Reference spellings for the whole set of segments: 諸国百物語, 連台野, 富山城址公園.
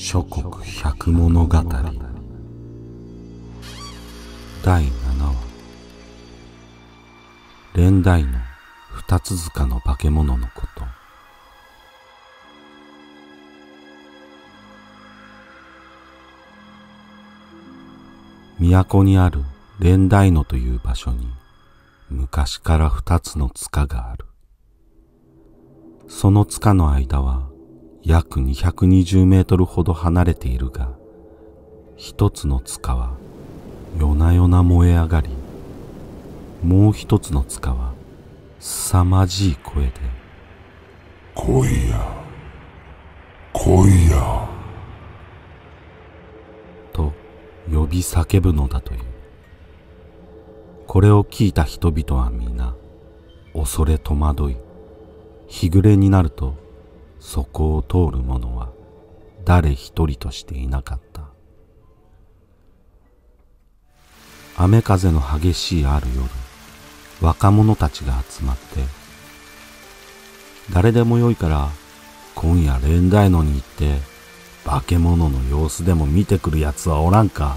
諸国百物語第7話、連台の二つ塚の化け物のこと。都にある連台野という場所に昔から二つの塚がある。その塚の間は約220メートルほど離れているが、一つの塚は夜な夜な燃え上がり、もう一つの塚は凄まじい声で、来いや、来いや、と呼び叫ぶのだという。これを聞いた人々は皆、恐れ戸惑い、日暮れになると、そこを通る者は誰一人としていなかった。雨風の激しいある夜、若者たちが集まって、誰でもよいから今夜連台野に行って化け物の様子でも見てくる奴はおらんか、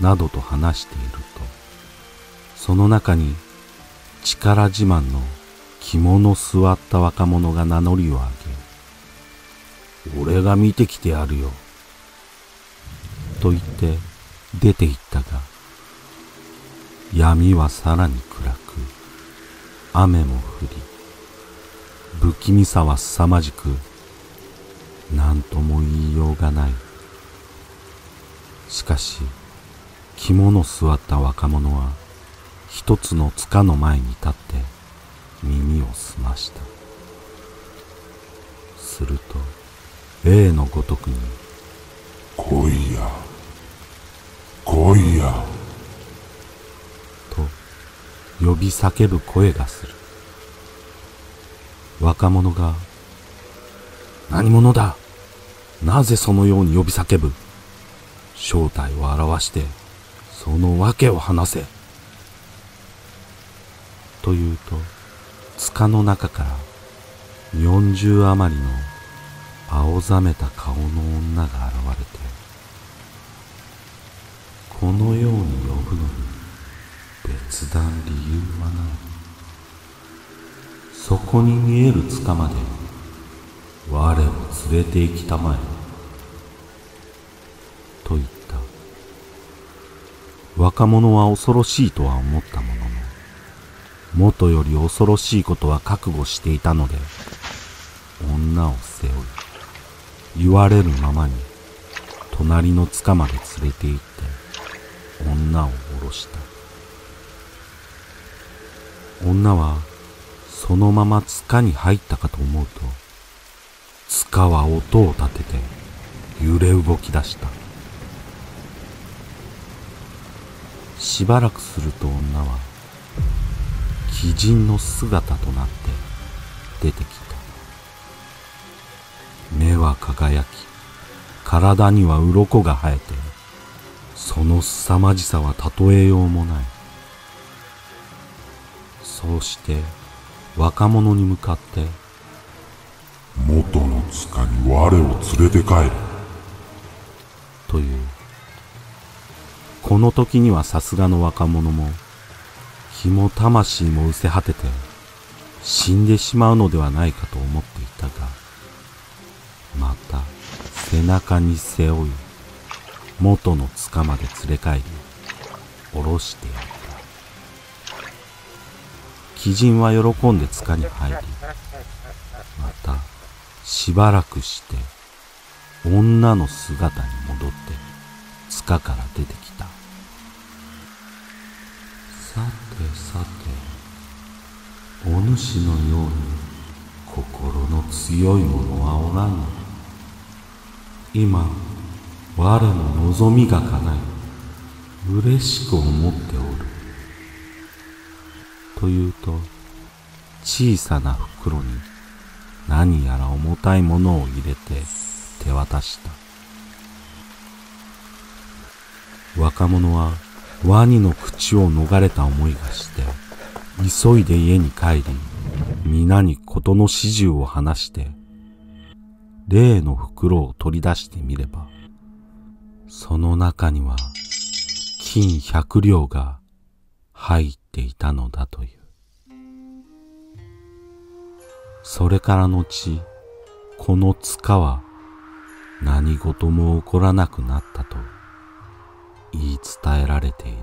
などと話していると、その中に力自慢の着物座った若者が名乗りを上げ、俺が見てきてやるよ、と言って出て行ったが、闇はさらに暗く、雨も降り、不気味さは凄まじく、何とも言いようがない。しかし、着物座った若者は、一つの塚の前に立って、耳を澄ました。すると例のごとくに、来いや、来いや、と呼び叫ぶ声がする。若者が、何者だ、なぜそのように呼び叫ぶ、正体を表してその訳を話せ、と言うと、塚の中から40余りの青ざめた顔の女が現れて、このように呼ぶのに別段理由はない。そこに見える塚まで我を連れて行きたまえ、と言った。若者は恐ろしいとは思ったものの、もとより恐ろしいことは覚悟していたので、女を背負い、言われるままに隣の塚まで連れて行って女を下ろした。女はそのまま塚に入ったかと思うと、塚は音を立てて揺れ動き出した。しばらくすると女は鬼人の姿となって出てきた。目は輝き、体には鱗が生えて、その凄まじさは例えようもない。そうして若者に向かって、元の塚に我を連れて帰る、という。この時にはさすがの若者も、気も魂も失せ果てて死んでしまうのではないかと思っていたが、また背中に背負い、元の塚まで連れ帰り、下ろしてやった。鬼人は喜んで塚に入り、またしばらくして女の姿に戻って塚から出てきた。さてさて、お主のように心の強い者はおらぬ。今、我も望みがかない、嬉しく思っておる。というと、小さな袋に何やら重たいものを入れて手渡した。若者は、ワニの口を逃れた思いがして、急いで家に帰り、皆に事の始終を話して、例の袋を取り出してみれば、その中には金100両が入っていたのだという。それからのち、この塚は何事も起こらなくなったと言い伝えられている。